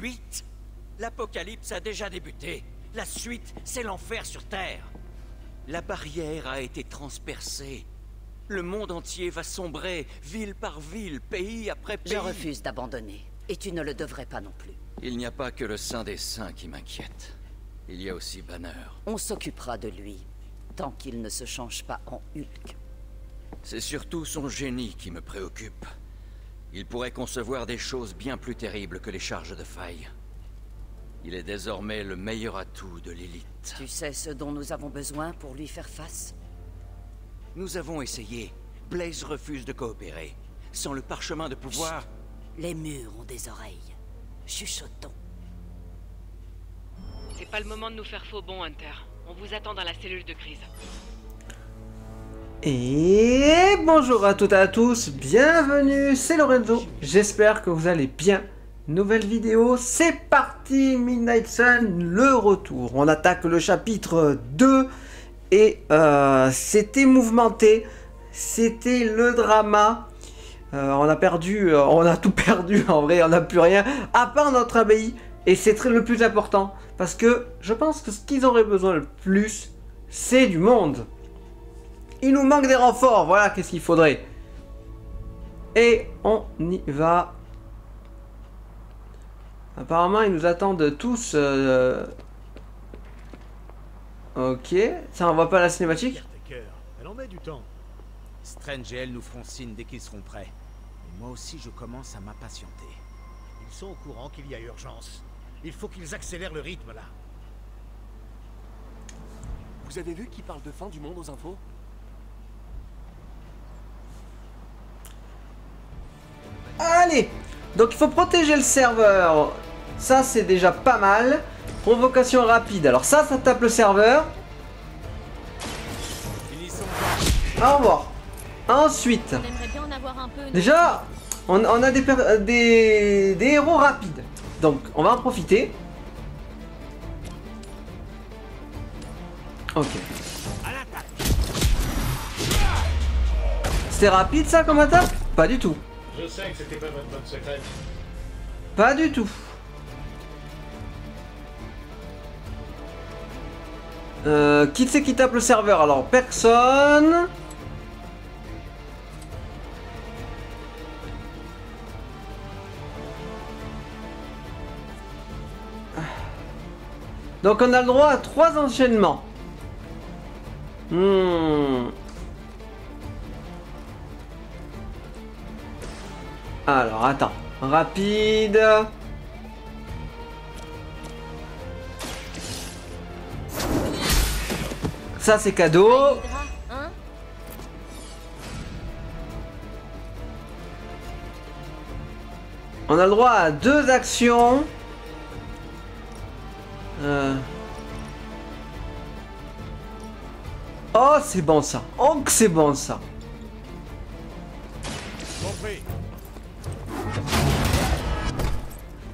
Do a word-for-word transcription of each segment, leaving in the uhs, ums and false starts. suite? L'apocalypse a déjà débuté. La suite, c'est l'enfer sur Terre. La barrière a été transpercée. Le monde entier va sombrer, ville par ville, pays après pays. Je refuse d'abandonner, et tu ne le devrais pas non plus. Il n'y a pas que le Saint des Saints qui m'inquiète. Il y a aussi Banner. On s'occupera de lui, tant qu'il ne se change pas en Hulk. C'est surtout son génie qui me préoccupe. Il pourrait concevoir des choses bien plus terribles que les charges de faille. Il est désormais le meilleur atout de Lilith. Tu sais ce dont nous avons besoin pour lui faire face? Nous avons essayé. Blaze refuse de coopérer. Sans le parchemin de pouvoir... Chut. Les murs ont des oreilles. Chuchotons. C'est pas le moment de nous faire faux bon, Hunter. On vous attend dans la cellule de crise. Et bonjour à toutes et à tous. Bienvenue, c'est Lorenzo. J'espère que vous allez bien. Nouvelle vidéo, c'est parti, Midnight Sun, le retour. On attaque le chapitre deux et euh, c'était mouvementé, c'était le drama. Euh, on a perdu, euh, on a tout perdu en vrai, on n'a plus rien, à part notre abbaye. Et c'est le plus important, parce que je pense que ce qu'ils auraient besoin le plus, c'est du monde. Il nous manque des renforts, voilà qu'est-ce qu'il faudrait. Et on y va. Apparemment, ils nous attendent tous. Euh... Ok, ça on voit pas la cinématique. Elle en met du temps. Strange et elle nous feront signe dès qu'ils seront prêts. Et moi aussi, je commence à m'impatienter. Ils sont au courant qu'il y a urgence. Il faut qu'ils accélèrent le rythme là. Vous avez vu qu'ils parlent de fin du monde aux infos? Allez! Donc il faut protéger le serveur, ça c'est déjà pas mal. Provocation rapide, alors ça, ça tape le serveur. Au revoir. Ensuite, déjà, on, on a des, des, des héros rapides, donc on va en profiter. Ok. C'était rapide ça comme attaque? Pas du tout. Je sais que c'était pas votre bonne secrète. Pas du tout. Euh, qui c'est qui tape le serveur? Alors, personne. Donc, on a le droit à trois enchaînements. Hmm... Alors, attends. Rapide. Ça, c'est cadeau. On a le droit à deux actions. Euh... Oh, c'est bon, ça. Oh, que c'est bon, ça.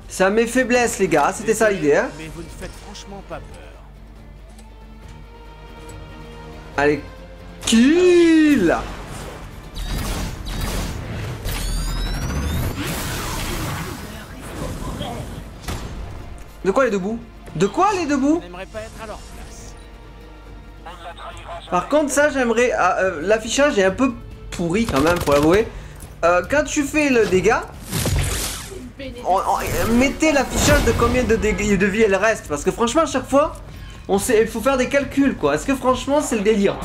Ça met faiblesse les gars, c'était ça l'idée hein. Mais vous ne faites franchement pas peur. Allez, kill. De quoi les debout? De quoi les debout? Par contre ça j'aimerais... Euh, l'affichage est un peu pourri quand même, faut l'avouer. Euh, quand tu fais le dégât... On, on, mettez l'affichage de combien de, de vie elle reste, parce que franchement à chaque fois on sait, il faut faire des calculs quoi. Est-ce que franchement c'est le délire?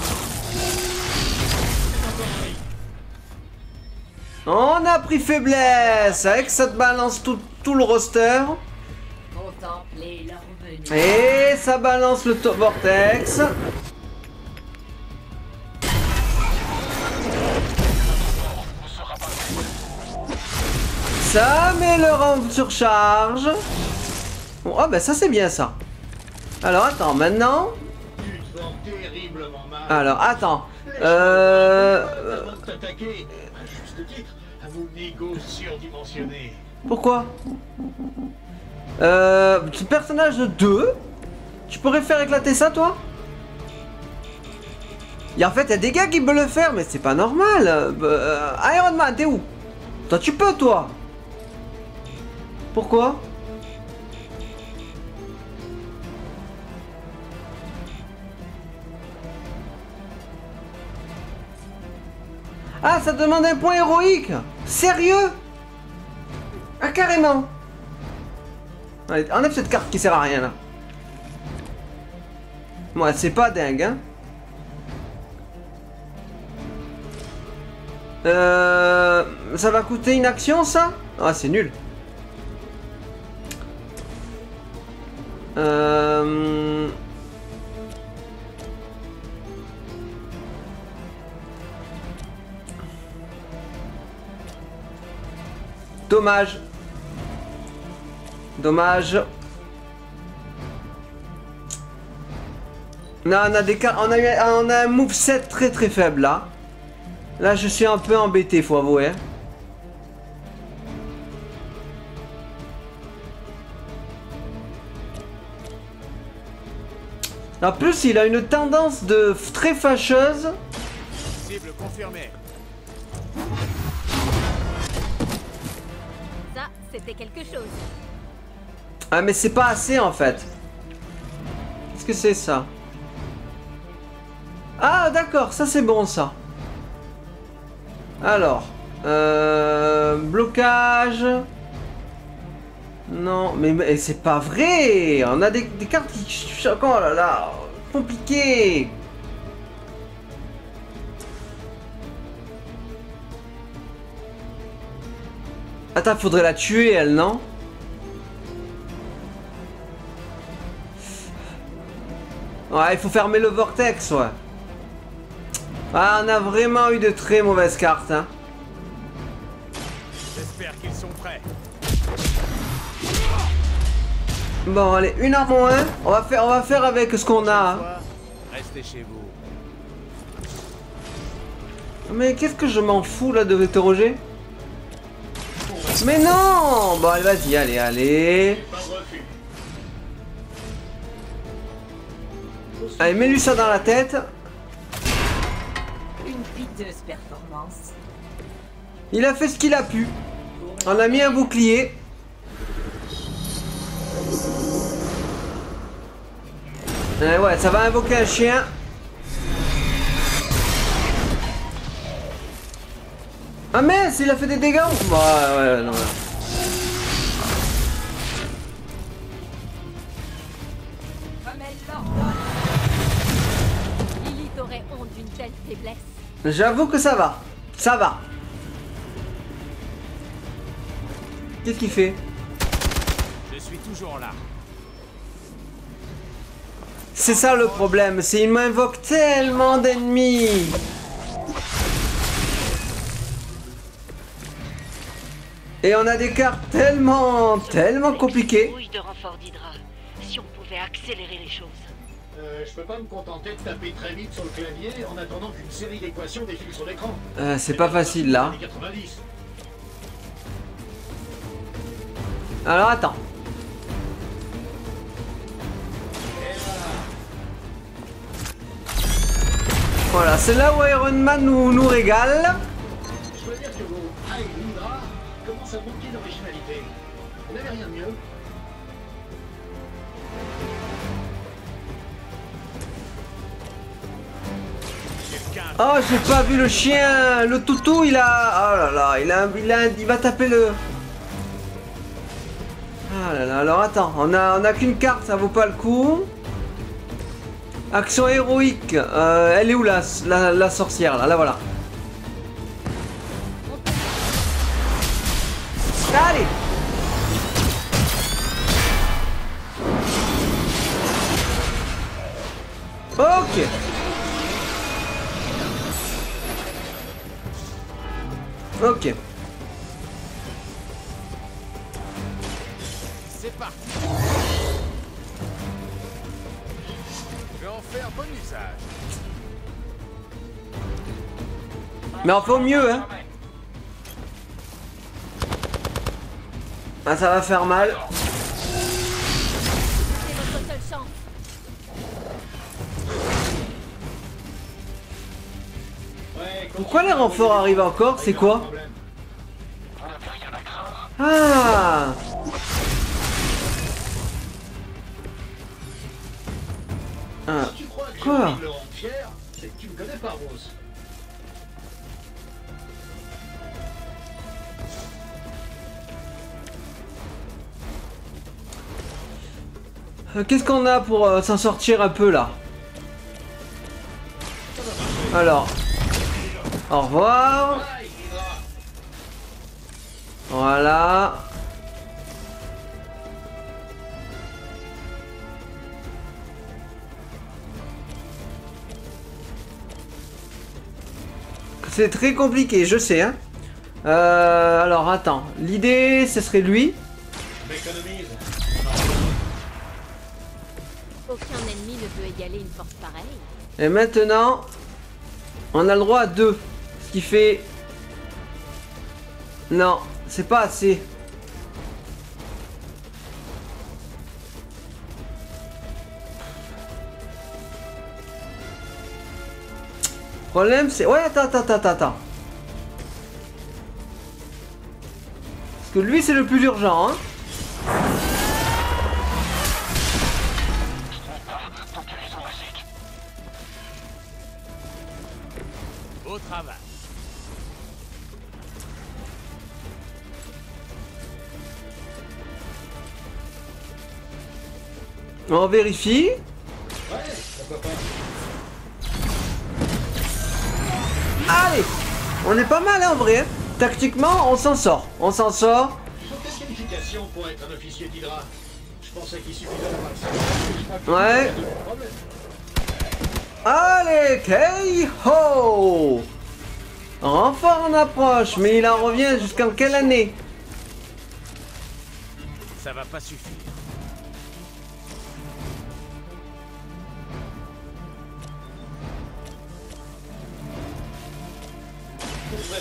On a pris faiblesse avec ça te balance tout, tout le roster et ça balance le top vortex. Ça met le rang de surcharge. Oh bah ben ça c'est bien ça. Alors attends maintenant. Alors attends. Euh... Pourquoi? Euh... Personnage deux. Tu pourrais faire éclater ça toi? Et en fait y'a des gars qui veulent le faire mais c'est pas normal. Euh, Iron Man t'es où? Toi tu peux toi? Pourquoi? Ah, ça demande un point héroïque. Sérieux? Ah, carrément. Allez, enlève cette carte qui sert à rien, là. Moi, bon, c'est pas dingue, hein. Euh... Ça va coûter une action, ça? Ah, c'est nul. Euh... Dommage. Dommage. Non, on a des cas, on a eu, on a un moveset très très faible là. Là, je suis un peu embêté, faut avouer. En plus, il a une tendance de très fâcheuse. Cible confirmée. Ça, c'était quelque chose. Ah, mais c'est pas assez en fait. Qu'est-ce que c'est ça? Ah, d'accord, ça c'est bon ça. Alors, euh, blocage. Non, mais, mais c'est pas vrai. On a des, des cartes qui... Oh là là, compliqué. Attends, faudrait la tuer elle, non? Ouais, il faut fermer le vortex, ouais. Ah, on a vraiment eu de très mauvaises cartes, hein. J'espère qu'ils sont prêts. Bon, allez, une arme en moins. On va faire, on va faire avec ce qu'on a. Hein. Restez chez vous. Mais qu'est-ce que je m'en fous là de l'interroger? Mais non. Bon, allez, vas-y, allez, allez. Allez, mets-lui ça dans la tête. Une piteuse performance. Il a fait ce qu'il a pu. On a mis un bouclier. Euh, ouais, ça va invoquer un chien. Ah mince, il a fait des dégâts. Bah ouais, ouais, non. Ouais. J'avoue que ça va, ça va. Qu'est-ce qu'il fait? Je suis toujours là. C'est ça le problème, c'est il m'invoque tellement d'ennemis. Et on a des cartes tellement, tellement compliquées. De renfort d'Hydra, si on pouvait accélérer les choses. Euh, je peux pas me contenter de taper très vite sur le clavier en attendant qu'une série d'équations défile sur l'écran. Euh, c'est pas facile là. Alors attends. Voilà, c'est là où Iron Man nous, nous régale. Je veux dire que vos Iron Man commencent à manquer d'originalité. Vous n'avez rien de mieux. Oh, j'ai pas vu le chien. Le toutou, il a... Oh là là, il a... Il, a... il va taper le... Ah là là, alors attends, on a, on a qu'une carte, ça vaut pas le coup. Action héroïque, euh, elle est où la, la, la sorcière là, là voilà. Allez. Ok. Ok. C'est parti. Je vais en faire bon usage. Mais on fait au mieux, hein. Ah, ça va faire mal. Pourquoi les renforts arrivent encore? C'est quoi? Ah! Ah. Quoi? Qu'est-ce qu'on a pour euh, s'en sortir un peu là? Alors. Au revoir. Voilà. C'est très compliqué, je sais, hein. Euh, alors, attends. L'idée, ce serait lui. Aucun ennemi ne peut égaler une force pareille. Et maintenant, on a le droit à deux. Ce qui fait... Non, c'est pas assez. Le problème, c'est... Ouais, attends, attends, attends, attends. Parce que lui, c'est le plus urgent, hein. On vérifie. Ouais, pourquoi pas. Allez, on est pas mal hein, en vrai. Tactiquement, on s'en sort. On s'en sort. Quelle qualification pour être un officier d'Hydra? Je pensais qu'il suffisait d'avoir ça. Ouais. Allez, K O. Renfort en approche, mais il en revient jusqu'en quelle année? Ça va pas suffire.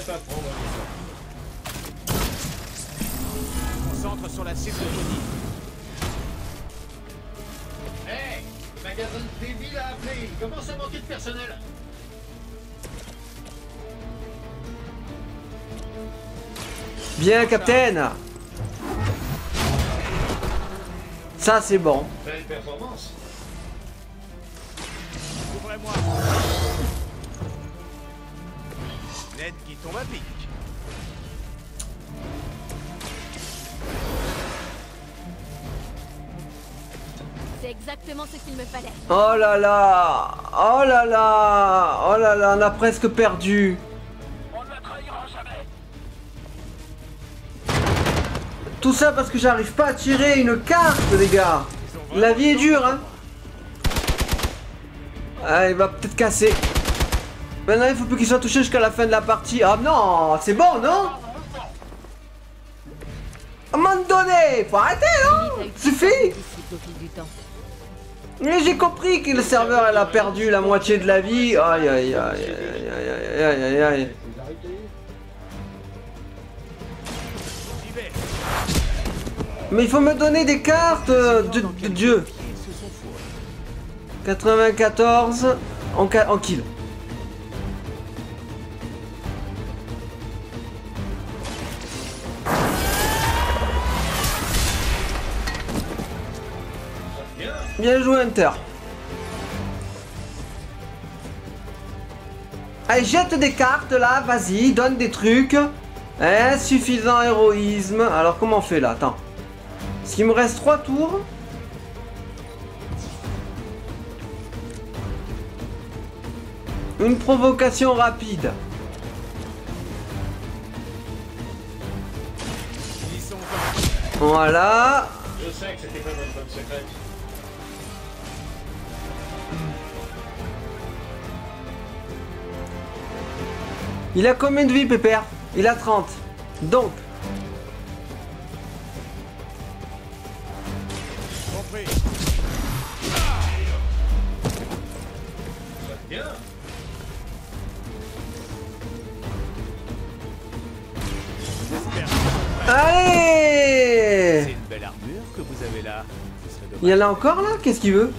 Pas prendre un... On centre sur la cible de Tony. Hey, le magasin débile à appeler. Il commence à manquer de personnel. Bien, Captain. Ça, c'est bon. Belle performance. Ouvrez-moi. L'aide qui tombe à pic. C'est exactement ce qu'il me fallait. Oh là là. Oh là là. Oh là là, on a presque perdu. On ne la trahira jamais. Tout ça parce que j'arrive pas à tirer une carte, les gars. La vie est dure, hein. Ah, il va peut-être casser. Maintenant il faut plus qu'il soit touché jusqu'à la fin de la partie. Ah non, c'est bon non? À un moment donné, faut arrêter non? Suffit. Mais j'ai compris que le serveur elle a perdu la moitié de la vie. Aïe aïe aïe aïe aïe aïe aïe. Mais il faut me donner des cartes de, de Dieu. quatre-vingt-quatorze en, en kill. Bien joué Hunter. Allez, jette des cartes là, vas-y, donne des trucs. Insuffisant héroïsme. Alors comment on fait là? Attends. Est-ce qu'il me reste trois tours? Une provocation rapide. Voilà. Je sais que c'était pas notre bonne secrète. Il a combien de vie, Pépère? Il a trente. Donc. Allez! C'est une belle armure que vous avez là. Il y en a encore là? Qu'est-ce qu'il veut?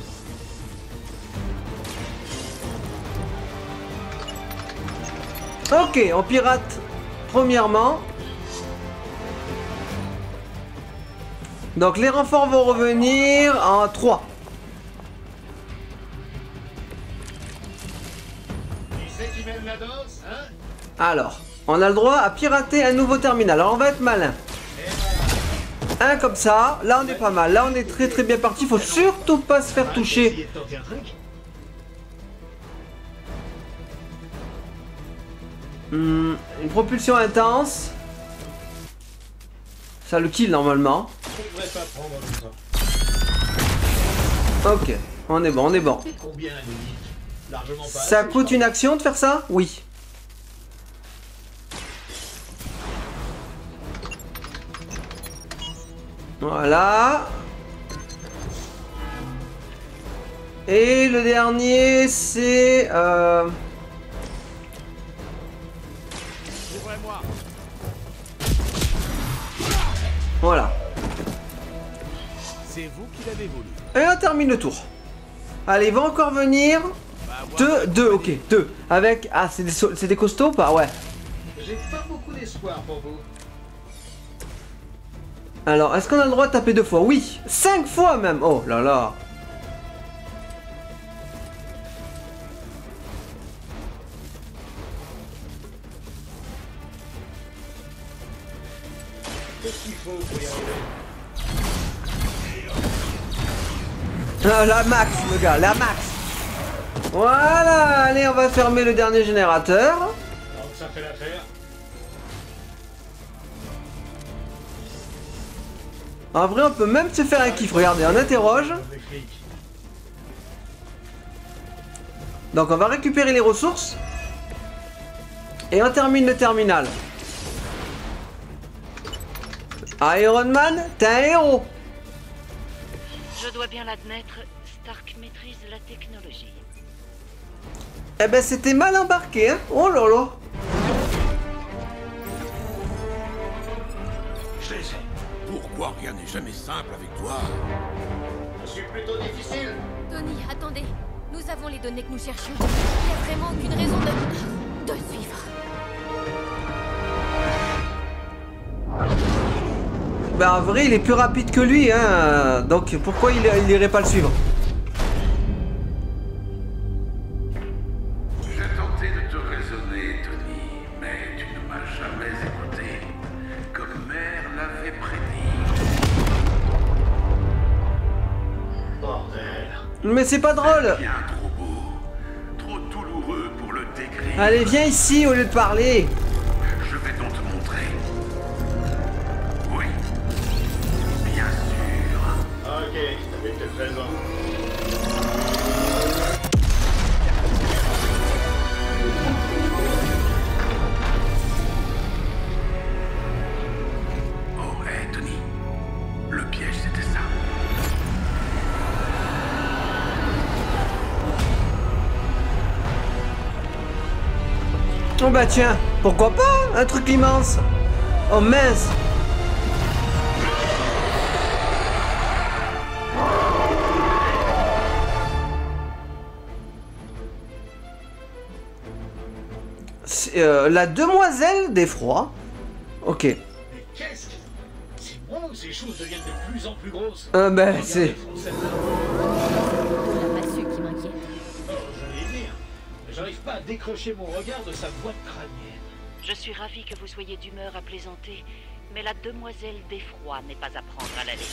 Ok, on pirate premièrement. Donc les renforts vont revenir en trois. Alors, on a le droit à pirater un nouveau terminal. Alors on va être malin. un comme ça. Là on est pas mal, là on est très très bien parti. Faut surtout pas se faire toucher. Hum, une propulsion intense. Ça le kill normalement. Ok, on est bon, on est bon. Ça coûte une action de faire ça? Oui. Voilà. Et le dernier, c'est... Euh... Voilà. C'est vous qui l'avez voulu. Et on termine le tour. Allez, il va encore venir. Deux, deux, ok, deux. Avec... Ah, c'est des, so des costauds ou pas? Ouais. J'ai pas beaucoup d'espoir pour vous. Alors, est-ce qu'on a le droit de taper deux fois? Oui, cinq fois même. Oh là là. Ah, la max, le gars, la max. Voilà, allez, on va fermer le dernier générateur. Donc ça fait l'affaire. En vrai, on peut même se faire un kiff. Regardez, on interroge. Donc, on va récupérer les ressources. Et on termine le terminal. Iron Man, t'es un héros. Je dois bien l'admettre, Stark maîtrise la technologie. Eh ben, c'était mal embarqué, hein. Oh là là. Je les ai. Pourquoi rien n'est jamais simple avec toi? Je suis plutôt difficile. Tony, attendez. Nous avons les données que nous cherchons. Il n'y a vraiment aucune raison de... de suivre. Bah en vrai, il est plus rapide que lui, hein. Donc pourquoi il, il irait pas le suivre? J'ai tenté de te raisonner, Tony, mais tu ne m'as jamais écouté. Comme mère l'avait prédit. Bordel. Mais c'est pas drôle. Bien trop beau, trop douloureux pour le décrire. Allez, viens ici au lieu de parler. Je vais donc te montrer. Oui, bien sûr. Ok, je t'avais été présent. Oh bah tiens, pourquoi pas? Un truc immense. Oh mince. Euh, la Demoiselle d'Effroi. Ok. Mais qu'est-ce que... C'est bon que ces choses deviennent de plus en plus grosses. Ah bah c'est... J'arrive pas à décrocher mon regard de sa boîte crânienne. Je suis ravi que vous soyez d'humeur à plaisanter, mais la Demoiselle d'Effroi n'est pas à prendre à la légère.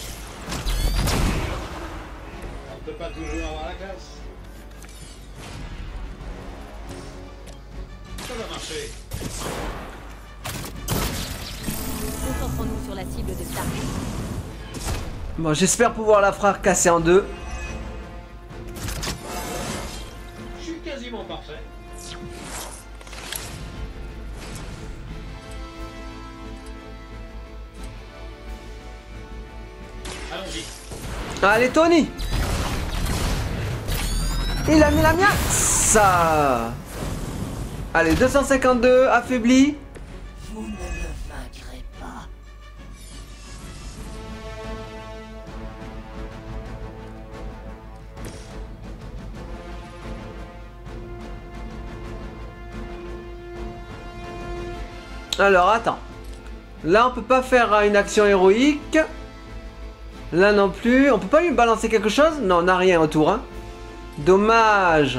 On peut pas toujours avoir la classe. Ça va marcher. Concentrons-nous sur la cible de Stark. Bon, j'espère pouvoir la fracasser en deux. Parfait. Allons-y. Allez Tony. Il a mis la mienne. Ça. Allez, deux cent cinquante-deux, affaibli. Vous ne le vaincrez pas. Alors attends, là on peut pas faire une action héroïque, là non plus, on peut pas lui balancer quelque chose? Non, on n'a rien autour, hein. Dommage.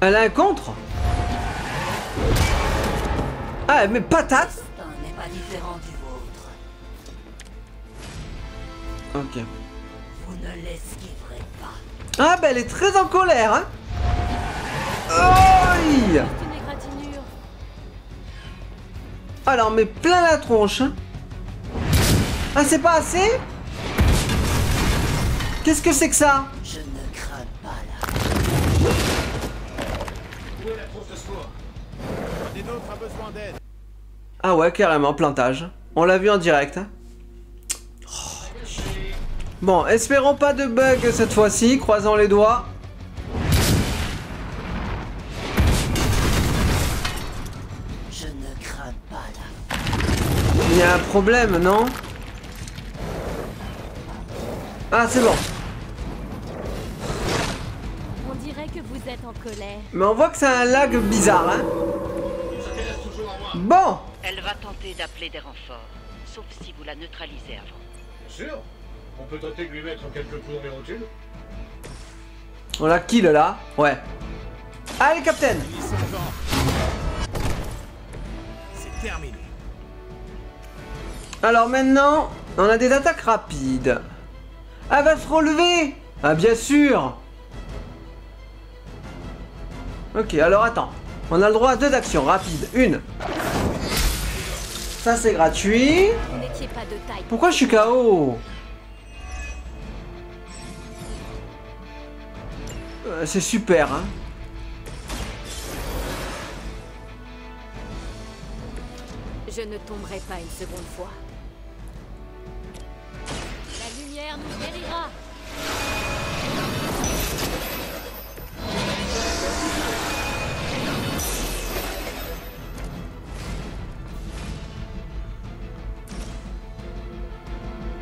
Elle a un contre? Ah, mais patate! N'est pas différent du vôtre. Ok. Vous ne l'esquiverez pas. Ah, bah elle est très en colère, hein! Oïe! Alors, mais plein la tronche. Ah, c'est pas assez? Qu'est-ce que c'est que ça? Je ne crains pas là. Où est la trousse de secours? Des d'autres a besoin d'aide. Ah ouais, carrément, plantage. On l'a vu en direct. Hein. Oh. Bon, espérons pas de bug cette fois-ci. Croisons les doigts. Je ne crains pas là. Il y a un problème, non? Ah, c'est bon. On dirait que vous êtes en colère. Mais on voit que c'est un lag bizarre, hein. Bon. Elle va tenter d'appeler des renforts, sauf si vous la neutralisez avant. Bien sûr. On peut tenter de lui mettre quelques coups dans les rotules. On la kill là. Ouais. Allez, Captain. C'est terminé. Alors maintenant, on a des attaques rapides. Elle va se relever. Ah bien sûr. Ok, alors attends. On a le droit à deux actions rapides. Une. Ça c'est gratuit. Pourquoi je suis K O? euh, C'est super, hein. Je ne tomberai pas une seconde fois. La lumière nous guérira.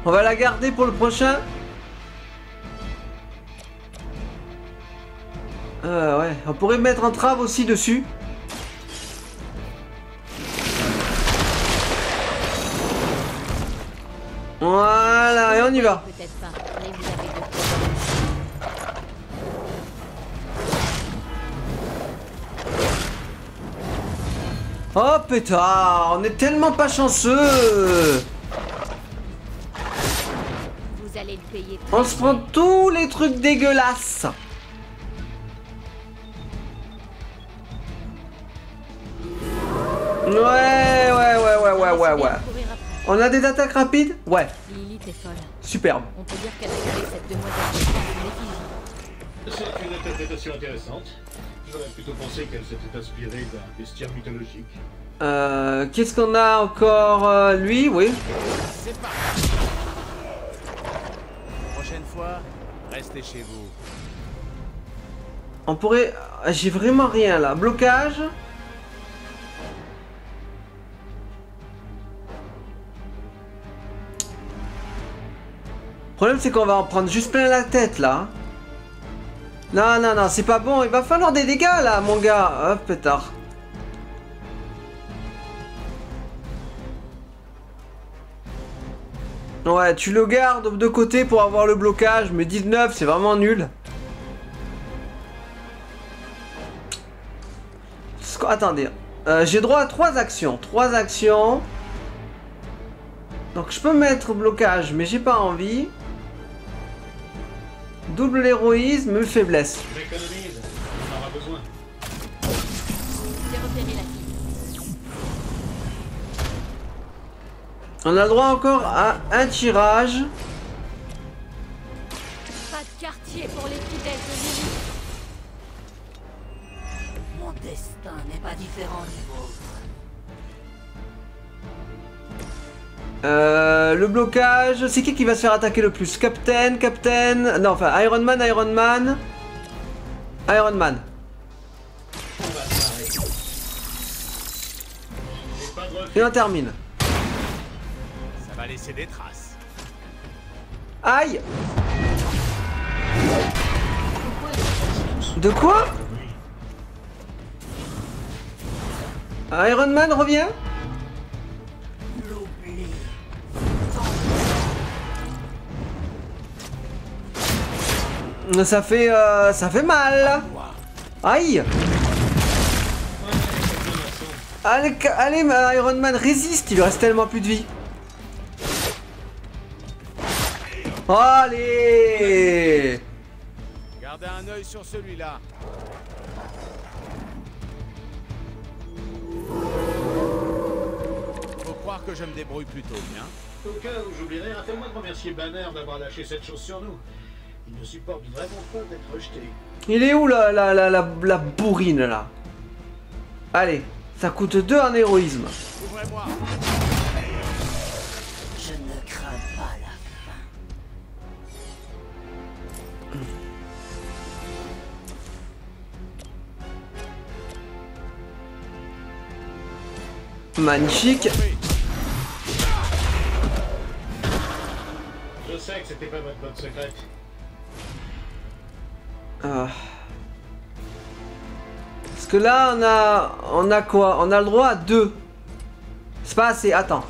On va la garder pour le prochain. Euh, ouais, on pourrait mettre un trave aussi dessus. Voilà, et on y va. Oh pétard, on est tellement pas chanceux. On se prend tous les trucs dégueulasses. Ouais, ouais, ouais, ouais, ouais, ouais, ouais. On a des attaques rapides? Ouais. Superbe. C'est une interprétation intéressante. J'aurais plutôt pensé qu'elle s'était inspirée d'un bestiaire mythologique. Euh, qu'est-ce qu'on a encore? euh, Lui, oui. C'est pas... fois, restez chez vous. On pourrait... J'ai vraiment rien là. Blocage. Le problème c'est qu'on va en prendre juste plein la tête là. Non, non, non, c'est pas bon. Il va falloir des dégâts là, mon gars. Hop, oh, pétard. Ouais, tu le gardes de côté pour avoir le blocage, mais dix-neuf, c'est vraiment nul. Attendez, euh, j'ai droit à trois actions. trois actions. Donc je peux mettre blocage, mais j'ai pas envie. Double héroïsme, faiblesse. J'économise, on en aura besoin. J'ai repéré la fille. On a le droit encore à un tirage. Pas de quartier pour les fidèles de Lilith. Mon destin n'est pas différent du vôtre. Euh, le blocage, c'est qui qui va se faire attaquer le plus? Captain, Captain, non enfin Iron Man, Iron Man, Iron Man. Et on termine. Laisser des traces. Aïe. De quoi? Iron Man revient. Ça fait euh, ça fait mal. Aïe! Allez, allez, Iron Man résiste, il lui reste tellement plus de vie. Allez! Gardez un œil sur celui-là. Faut croire que je me débrouille plutôt bien. Au cas où j'oublierai, rappelle-moi de remercier Banner d'avoir lâché cette chose sur nous. Il ne supporte vraiment pas d'être rejeté. Il est où la, la, la, la, la bourrine là? Allez, ça coûte deux un héroïsme. Ouvrez-moi. Je ne crains pas la fin. Mmh. Magnifique. Je sais que c'était pas votre bonne secrète. Euh... Parce que là on a on a quoi? On a le droit à deux. C'est pas assez, attends.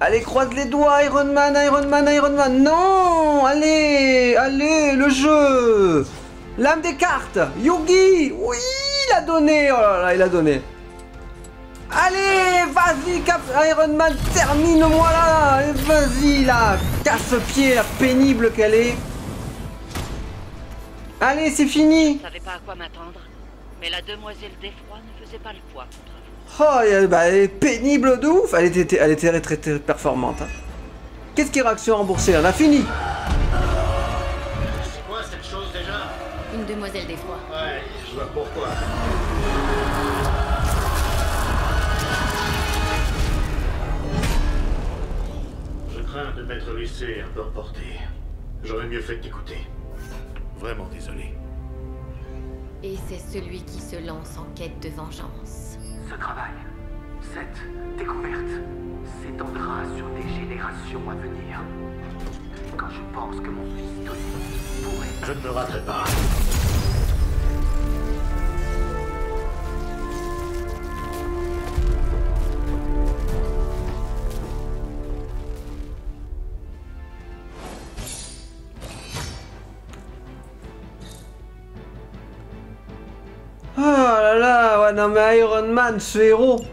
Allez, croise les doigts, Iron Man, Iron Man, Iron Man. Non, allez, allez, le jeu. L'âme des cartes, Yugi. Oui, il a donné, oh là là, il a donné. Allez, vas-y, Cap Iron Man, termine-moi là. Vas-y là, casse-pied, la pénible qu'elle est. Allez, c'est fini. Je ne savais pas à quoi m'attendre, mais la demoiselle d'Effroi ne faisait pas le poids contre vous. Oh, bah, elle est pénible de ouf. Elle était, elle était très, très, très performante. Hein. Qu'est-ce qui est réaction remboursée? On a fini. C'est quoi cette chose déjà? Une demoiselle d'Effroi. Ouais, je vois pourquoi. Je crains de m'être laissé un peu emporté. J'aurais mieux fait d'écouter. Vraiment désolé. Et c'est celui qui se lance en quête de vengeance. Ce travail, cette découverte, s'étendra sur des générations à venir. Quand je pense que mon fils Tony pourrait... Je ne me raterai pas. Non mais Iron Man, ce héros.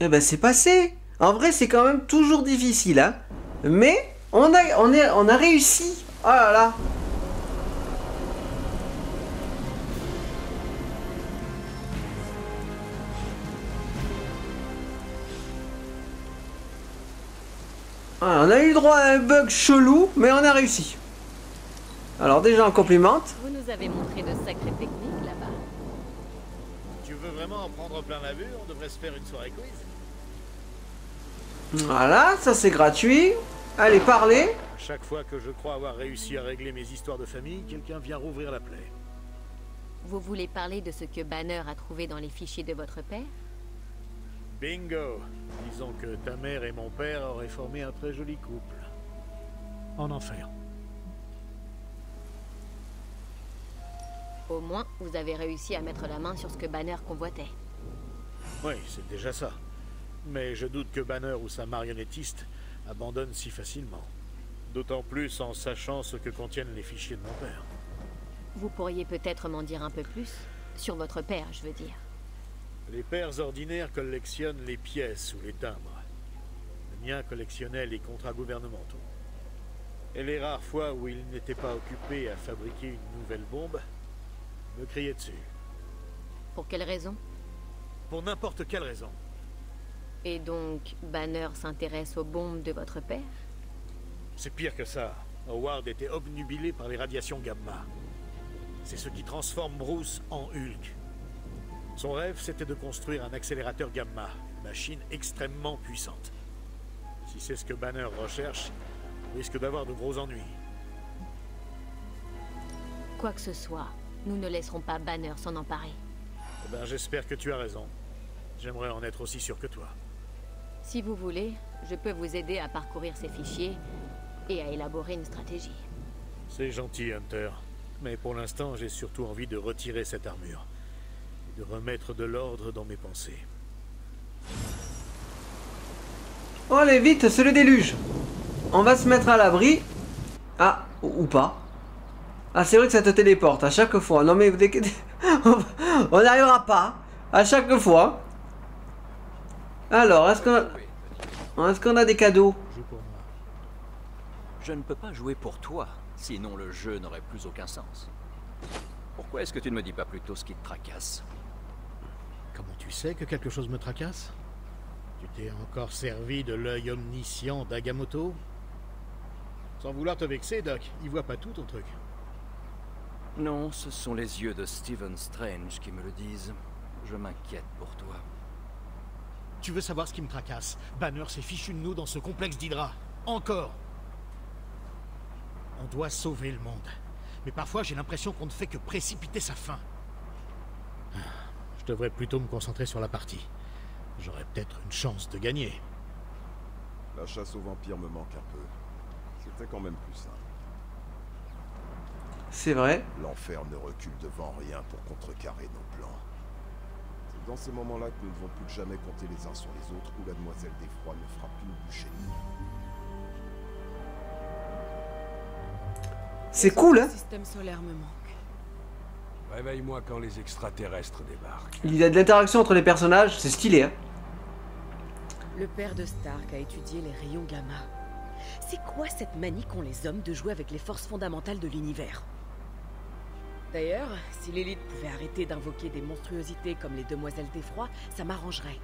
Eh ben c'est passé. En vrai c'est quand même toujours difficile hein. Mais on a, on est, on a réussi. Oh là là. Alors, on a eu droit à un bug chelou, mais on a réussi. Alors déjà on complimente. Vous nous avez montré de sacrées techniques là-bas. Tu veux vraiment en prendre plein la vue? On devrait se faire une soirée quiz. Voilà, ça c'est gratuit. Allez, parlez. Chaque fois que je crois avoir réussi à régler mes histoires de famille, quelqu'un vient rouvrir la plaie. Vous voulez parler de ce que Banner a trouvé dans les fichiers de votre père? Bingo. Disons que ta mère et mon père auraient formé un très joli couple. En enfer. Au moins, vous avez réussi à mettre la main sur ce que Banner convoitait. Oui, c'est déjà ça. Mais je doute que Banner ou sa marionnettiste abandonnent si facilement. D'autant plus en sachant ce que contiennent les fichiers de mon père. Vous pourriez peut-être m'en dire un peu plus? Sur votre père, je veux dire. Les pères ordinaires collectionnent les pièces ou les timbres. Le mien collectionnait les contrats gouvernementaux. Et les rares fois où il n'était pas occupé à fabriquer une nouvelle bombe... me crier dessus. Pour quelle raison? Pour n'importe quelle raison. Et donc, Banner s'intéresse aux bombes de votre père? C'est pire que ça. Howard était obnubilé par les radiations gamma. C'est ce qui transforme Bruce en Hulk. Son rêve, c'était de construire un accélérateur gamma, une machine extrêmement puissante. Si c'est ce que Banner recherche, on risque d'avoir de gros ennuis. Quoi que ce soit, nous ne laisserons pas Banner s'en emparer. Eh ben, j'espère que tu as raison. J'aimerais en être aussi sûr que toi. Si vous voulez, je peux vous aider à parcourir ces fichiers et à élaborer une stratégie. C'est gentil, Hunter. Mais pour l'instant, j'ai surtout envie de retirer cette armure et de remettre de l'ordre dans mes pensées. Allez, vite, c'est le déluge. On va se mettre à l'abri. Ah, Ou pas. Ah, c'est vrai que ça te téléporte à chaque fois. Non mais... on n'arrivera pas à chaque fois. Alors, est-ce qu'on a... est-ce qu'on a des cadeaux? Je ne peux pas jouer pour toi, sinon le jeu n'aurait plus aucun sens. Pourquoi est-ce que tu ne me dis pas plutôt ce qui te tracasse? Comment tu sais que quelque chose me tracasse? Tu t'es encore servi de l'œil omniscient d'Agamoto? Sans vouloir te vexer, Doc, il voit pas tout ton truc. Non, ce sont les yeux de Stephen Strange qui me le disent. Je m'inquiète pour toi. Tu veux savoir ce qui me tracasse? Banner s'est fichu de nous dans ce complexe d'Hydra. Encore! On doit sauver le monde. Mais parfois, j'ai l'impression qu'on ne fait que précipiter sa fin. Je devrais plutôt me concentrer sur la partie. J'aurais peut-être une chance de gagner. La chasse aux vampires me manque un peu. C'était quand même plus simple. C'est vrai. L'enfer ne recule devant rien pour contrecarrer nos plans. C'est dans ces moments-là que nous ne devons plus jamais compter les uns sur les autres, où la demoiselle d'Effroi ne fera plus nous boucher. C'est cool, hein? Le système solaire me manque. Réveille-moi quand les extraterrestres débarquent. Il y a de l'interaction entre les personnages, c'est stylé, hein? Le père de Stark a étudié les rayons gamma. C'est quoi cette manie qu'ont les hommes de jouer avec les forces fondamentales de l'univers? D'ailleurs, si l'élite pouvait arrêter d'invoquer des monstruosités comme les Demoiselles d'Effroi, ça m'arrangerait.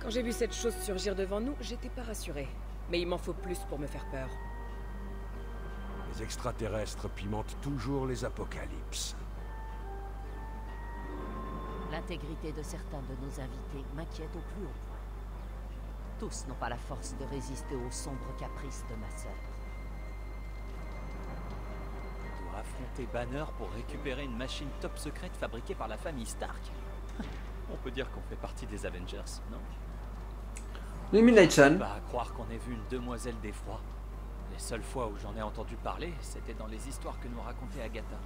Quand j'ai vu cette chose surgir devant nous, j'étais pas rassurée. Mais il m'en faut plus pour me faire peur. Les extraterrestres pimentent toujours les apocalypses. L'intégrité de certains de nos invités m'inquiète au plus haut point. Tous n'ont pas la force de résister aux sombres caprices de ma sœur. Tu dois affronter Banner pour récupérer une machine top secrète fabriquée par la famille Stark. On peut dire qu'on fait partie des Avengers, non? Les Midnight Suns. Pas à croire qu'on ait vu une demoiselle d'effroi. Les seules fois où j'en ai entendu parler, c'était dans les histoires que nous racontait Agatha.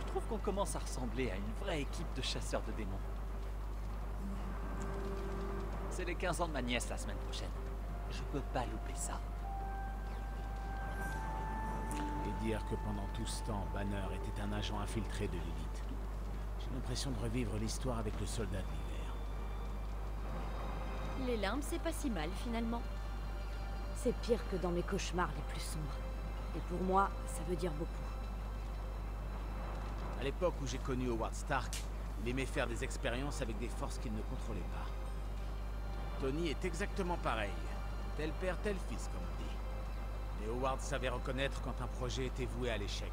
Je trouve qu'on commence à ressembler à une vraie équipe de chasseurs de démons. C'est les quinze ans de ma nièce la semaine prochaine. Je peux pas louper ça. Et dire que pendant tout ce temps, Banner était un agent infiltré de Lilith. J'ai l'impression de revivre l'histoire avec le soldat de l'hiver. Les larmes, c'est pas si mal finalement. C'est pire que dans mes cauchemars les plus sombres. Et pour moi, ça veut dire beaucoup. À l'époque où j'ai connu Howard Stark, il aimait faire des expériences avec des forces qu'il ne contrôlait pas. Tony est exactement pareil. Tel père, tel fils, comme on dit. Mais Howard savait reconnaître quand un projet était voué à l'échec.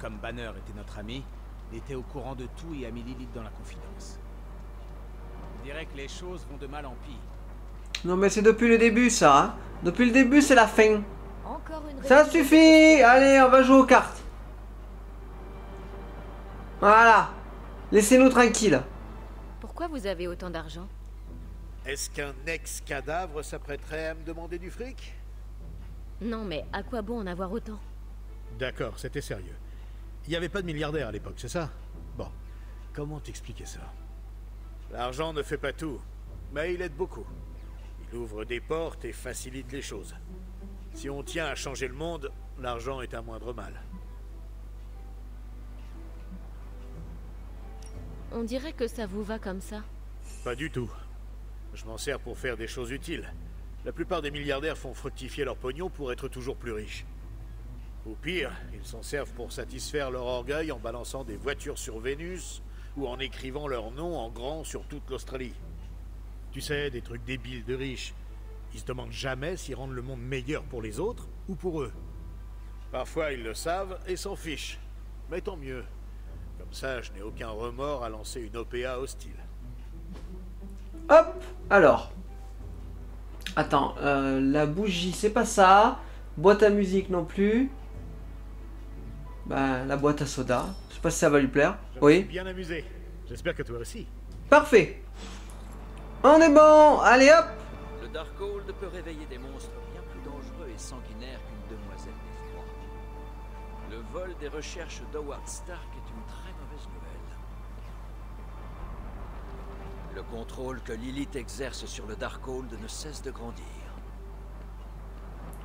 Comme Banner était notre ami, il était au courant de tout et a mis Lilith dans la confidence. On dirait que les choses vont de mal en pis. Non mais c'est depuis le début ça, hein. Depuis le début c'est la fin. Encore une ça suffit. Allez, on va jouer aux cartes. Voilà. Laissez-nous tranquilles. Pourquoi vous avez autant d'argent? Est-ce qu'un ex-cadavre s'apprêterait à me demander du fric? Non, mais à quoi bon en avoir autant? D'accord, c'était sérieux. Il n'y avait pas de milliardaire à l'époque, c'est ça? Bon, comment t'expliquer ça? L'argent ne fait pas tout, mais il aide beaucoup. Il ouvre des portes et facilite les choses. Si on tient à changer le monde, l'argent est un moindre mal. On dirait que ça vous va comme ça. Pas du tout. Je m'en sers pour faire des choses utiles. La plupart des milliardaires font fructifier leur pognon pour être toujours plus riches. Ou pire, ils s'en servent pour satisfaire leur orgueil en balançant des voitures sur Vénus ou en écrivant leur nom en grand sur toute l'Australie. Tu sais, des trucs débiles de riches. Ils se demandent jamais s'ils rendent le monde meilleur pour les autres ou pour eux. Parfois, ils le savent et s'en fichent. Mais tant mieux. Comme ça, je n'ai aucun remords à lancer une O P A hostile. Hop, alors. Attends, euh, la bougie, c'est pas ça. Boîte à musique non plus. Ben, la boîte à soda. Je sais pas si ça va lui plaire. Je oui. Je me suis bien amusé. J'espère que toi aussi. Parfait. On est bon. Allez, hop. Le Darkhold peut réveiller des monstres bien plus dangereux et sanguinaires qu'une demoiselle d'effroi. Le vol des recherches d'Howard Stark est une très mauvaise nouvelle. Le contrôle que Lilith exerce sur le Darkhold ne cesse de grandir.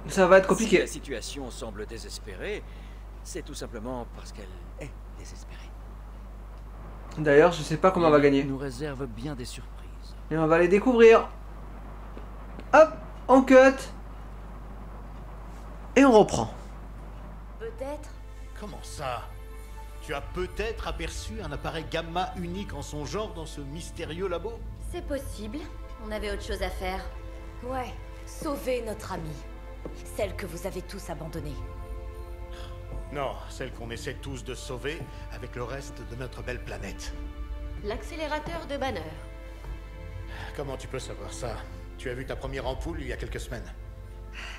Ça va être compliqué. Si la situation semble désespérée, c'est tout simplement parce qu'elle est désespérée. D'ailleurs, je sais pas comment on va gagner. Nous réserve bien des surprises. Et on va les découvrir. Hop, on cut. Et on reprend. Peut-être. Comment ça? Tu as peut-être aperçu un appareil gamma unique en son genre dans ce mystérieux labo? C'est possible. On avait autre chose à faire. Ouais, sauver notre amie. Celle que vous avez tous abandonnée. Non, celle qu'on essaie tous de sauver avec le reste de notre belle planète. L'accélérateur de Banner. Comment tu peux savoir ça? Tu as vu ta première ampoule il y a quelques semaines.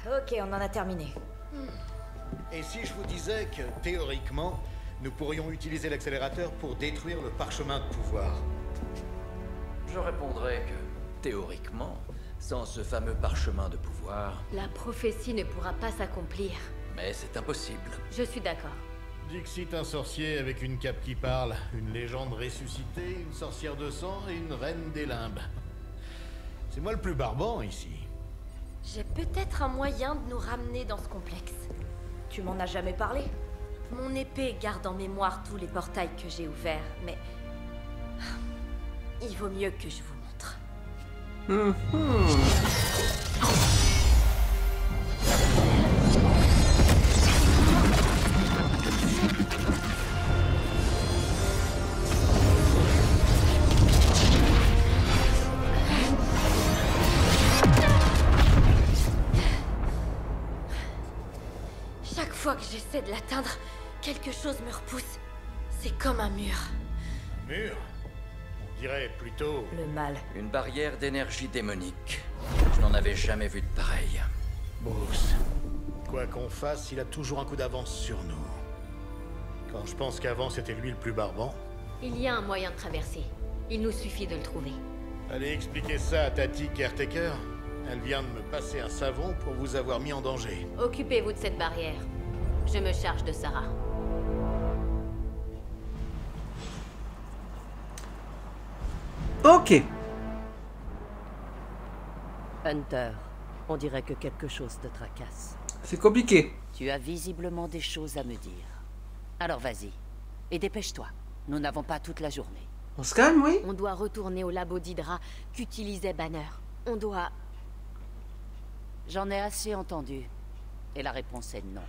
Ok, on en a terminé. Et si je vous disais que, théoriquement, nous pourrions utiliser l'accélérateur pour détruire le parchemin de pouvoir? Je répondrais que, théoriquement, sans ce fameux parchemin de pouvoir... La prophétie ne pourra pas s'accomplir. Mais c'est impossible. Je suis d'accord. Dixit, un sorcier avec une cape qui parle, une légende ressuscitée, une sorcière de sang et une reine des limbes. C'est moi le plus barbant ici. J'ai peut-être un moyen de nous ramener dans ce complexe. Tu m'en as jamais parlé? Mon épée garde en mémoire tous les portails que j'ai ouverts, mais... Il vaut mieux que je vous montre. Mmh. J'essaie de l'atteindre, quelque chose me repousse. C'est comme un mur. Mur? On dirait plutôt... Le mal. Une barrière d'énergie démonique. Je n'en avais jamais vu de pareil. Bruce, quoi qu'on fasse, il a toujours un coup d'avance sur nous. Quand je pense qu'avant c'était lui le plus barbant... Il y a un moyen de traverser. Il nous suffit de le trouver. Allez expliquer ça à Tati Caretaker. Elle vient de me passer un savon pour vous avoir mis en danger. Occupez-vous de cette barrière. Je me charge de Sarah. Ok. Hunter, on dirait que quelque chose te tracasse. C'est compliqué. Tu as visiblement des choses à me dire. Alors vas-y, et dépêche-toi. Nous n'avons pas toute la journée. On se calme, oui? On doit retourner au labo d'Hydra qu'utilisait Banner. On doit... J'en ai assez entendu. Et la réponse est non.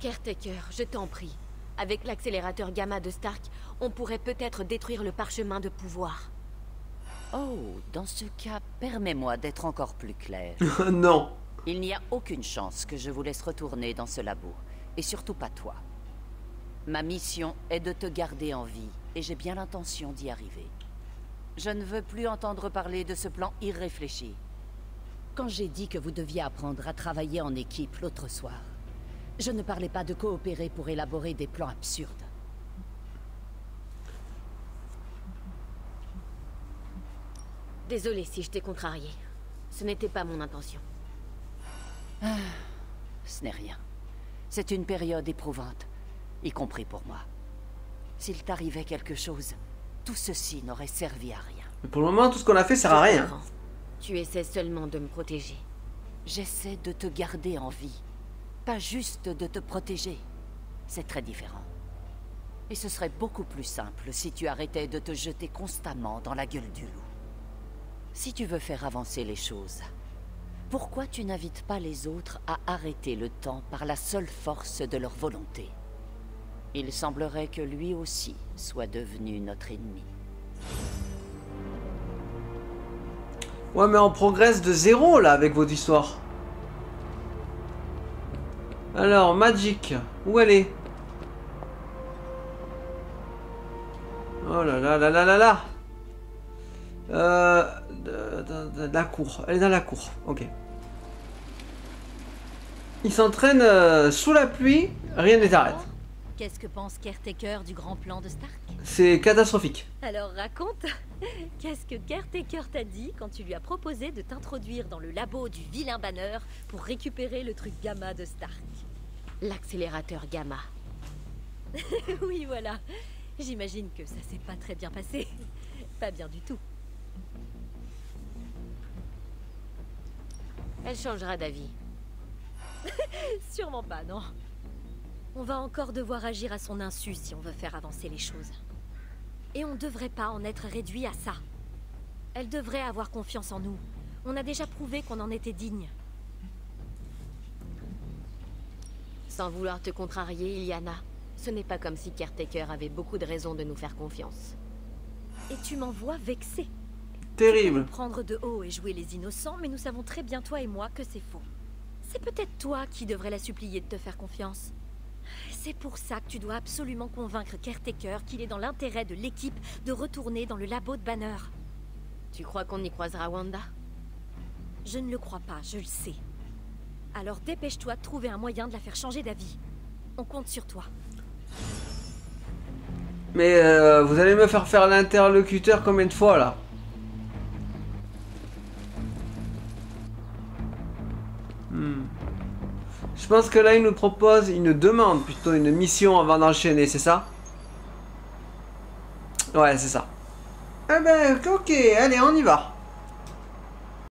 Caretaker, je t'en prie. Avec l'accélérateur gamma de Stark, on pourrait peut-être détruire le parchemin de pouvoir. Oh, dans ce cas, permets-moi d'être encore plus clair. Non. Il n'y a aucune chance que je vous laisse retourner dans ce labo, et surtout pas toi. Ma mission est de te garder en vie, et j'ai bien l'intention d'y arriver. Je ne veux plus entendre parler de ce plan irréfléchi. Quand j'ai dit que vous deviez apprendre à travailler en équipe l'autre soir, je ne parlais pas de coopérer pour élaborer des plans absurdes. Désolée si je t'ai contrarié. Ce n'était pas mon intention. Ah, ce n'est rien. C'est une période éprouvante, y compris pour moi. S'il t'arrivait quelque chose, tout ceci n'aurait servi à rien. Mais pour le moment, tout ce qu'on a fait sert à rien. Tu essaies seulement de me protéger. J'essaie de te garder en vie. Pas juste de te protéger. C'est très différent. Et ce serait beaucoup plus simple si tu arrêtais de te jeter constamment dans la gueule du loup. Si tu veux faire avancer les choses, pourquoi tu n'invites pas les autres à arrêter le temps par la seule force de leur volonté? Il semblerait que lui aussi soit devenu notre ennemi. Ouais, mais on progresse de zéro, là, avec votre histoire. Alors, Magic, où elle est? Oh là là là là là là. Euh... De, de, de la cour, elle est dans la cour, ok. Ils s'entraînent euh, sous la pluie, rien ne les arrête. Qu'est-ce que pense Caretaker du grand plan de Stark? C'est catastrophique. Alors raconte, qu'est-ce que Caretaker t'a dit quand tu lui as proposé de t'introduire dans le labo du vilain Banner pour récupérer le truc gamma de Stark? L'accélérateur gamma. Oui, voilà. J'imagine que ça s'est pas très bien passé. Pas bien du tout. Elle changera d'avis. Sûrement pas, non. On va encore devoir agir à son insu si on veut faire avancer les choses. Et on ne devrait pas en être réduit à ça. Elle devrait avoir confiance en nous. On a déjà prouvé qu'on en était digne. Sans vouloir te contrarier, Iliana, ce n'est pas comme si Caretaker avait beaucoup de raisons de nous faire confiance. Et tu m'envoies vexée. Terrible. Tu peux prendre de haut et jouer les innocents, mais nous savons très bien, toi et moi, que c'est faux. C'est peut-être toi qui devrais la supplier de te faire confiance. C'est pour ça que tu dois absolument convaincre Caretaker qu'il est dans l'intérêt de l'équipe de retourner dans le labo de Banner. Tu crois qu'on y croisera Wanda? Je ne le crois pas, je le sais. Alors dépêche-toi de trouver un moyen de la faire changer d'avis. On compte sur toi. Mais euh, vous allez me faire faire l'interlocuteur combien de fois là? hmm. Je pense que là il nous propose, il nous demande plutôt une mission avant d'enchaîner, c'est ça? Ouais, c'est ça. Eh ben ok, allez on y va.